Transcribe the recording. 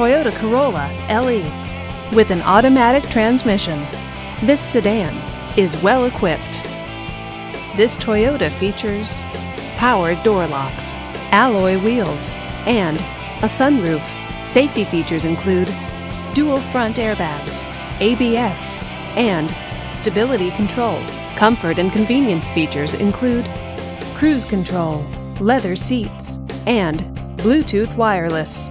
Toyota Corolla LE with an automatic transmission. This sedan is well equipped. This Toyota features power door locks, alloy wheels, and a sunroof. Safety features include dual front airbags, ABS, and stability control. Comfort and convenience features include cruise control, leather seats, and Bluetooth wireless.